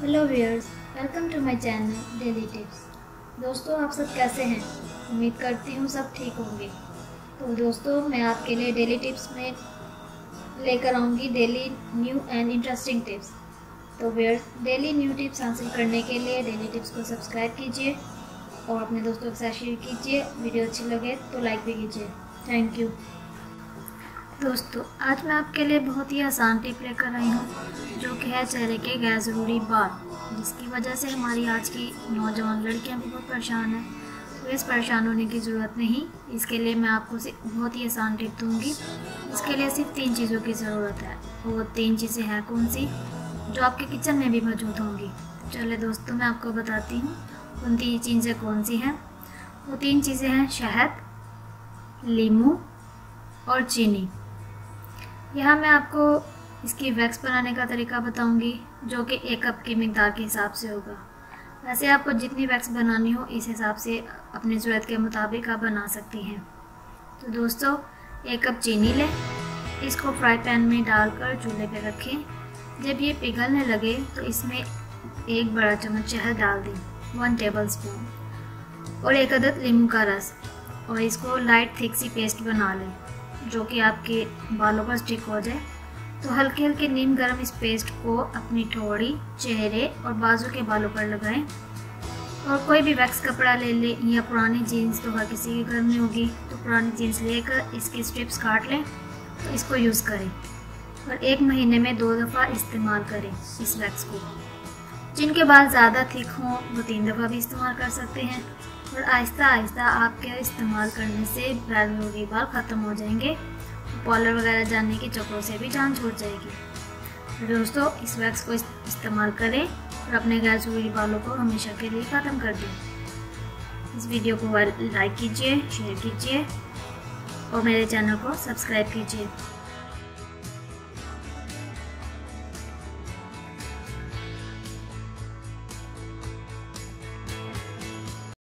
Hello viewers, welcome to my channel daily tips. दोस्तों, आप सब कैसे हैं? उम्मीद करती हूँ सब ठीक होंगे। तो दोस्तों, मैं आपके लिए डेली टिप्स में लेकर आऊँगी daily new and interesting tips. तो व्यूअर्स, डेली न्यू टिप्स हासिल करने के लिए डेली टिप्स को सब्सक्राइब कीजिए और अपने दोस्तों के साथ शेयर कीजिए। वीडियो अच्छी लगे तो लाइक भी कीजिए। Thank you. दोस्तों, आज मैं आपके लिए बहुत ही आसान टिप लेकर आई हूँ, जो कि है चेहरे के गैर ज़रूरी बाल, जिसकी वजह से हमारी आज की नौजवान लड़कियाँ बहुत परेशान हैं। तो इस परेशान होने की ज़रूरत नहीं। इसके लिए मैं आपको बहुत ही आसान टिप दूँगी। इसके लिए सिर्फ 3 चीज़ों की ज़रूरत है। वो 3 चीज़ें हैं कौन सी, जो आपके किचन में भी मौजूद होंगी। चलिए दोस्तों, मैं आपको बताती हूँ उन 3 चीज़ें कौन सी हैं। वो 3 चीज़ें हैं शहद, नींबू और चीनी। यहाँ मैं आपको इसकी वैक्स बनाने का तरीका बताऊंगी, जो कि 1 कप की मिकदार के हिसाब से होगा। वैसे आपको जितनी वैक्स बनानी हो, इस हिसाब से अपनी ज़रूरत के मुताबिक आप बना सकती हैं। तो दोस्तों, 1 कप चीनी लें। इसको फ्राई पैन में डालकर चूल्हे पे रखें। जब ये पिघलने लगे तो इसमें 1 बड़ा चम्मच शहद डाल दें, 1 टेबल स्पून, और 1 अदद नींबू का रस, और इसको लाइट थिक सी पेस्ट बना लें, जो कि आपके बालों पर स्टिक हो जाए। तो हल्के हल्के नीम गर्म इस पेस्ट को अपनी ठोड़ी, चेहरे और बाजू के बालों पर लगाएं। और कोई भी वैक्स कपड़ा ले लें, या पुरानी जीन्स तो हर किसी के घर में होगी, तो पुरानी जीन्स लेकर इसकी स्ट्रिप्स काट लें। तो इसको यूज़ करें और 1 महीने में 2 दफ़ा इस्तेमाल करें इस वैक्स को। जिनके बाल ज़्यादा थिक हों वो 3 दफ़ा भी इस्तेमाल कर सकते हैं। और आहिस्ता आहिस्ता आपके इस्तेमाल करने से गैर ज़रूरी बाल ख़त्म हो जाएंगे। पॉलर वगैरह जाने के चक्करों से भी जान छूट जाएगी। दोस्तों, इस वैक्स को इस्तेमाल करें और अपने गैर ज़रूरी बालों को हमेशा के लिए ख़त्म कर दें। इस वीडियो को लाइक कीजिए, शेयर कीजिए और मेरे चैनल को सब्सक्राइब कीजिए।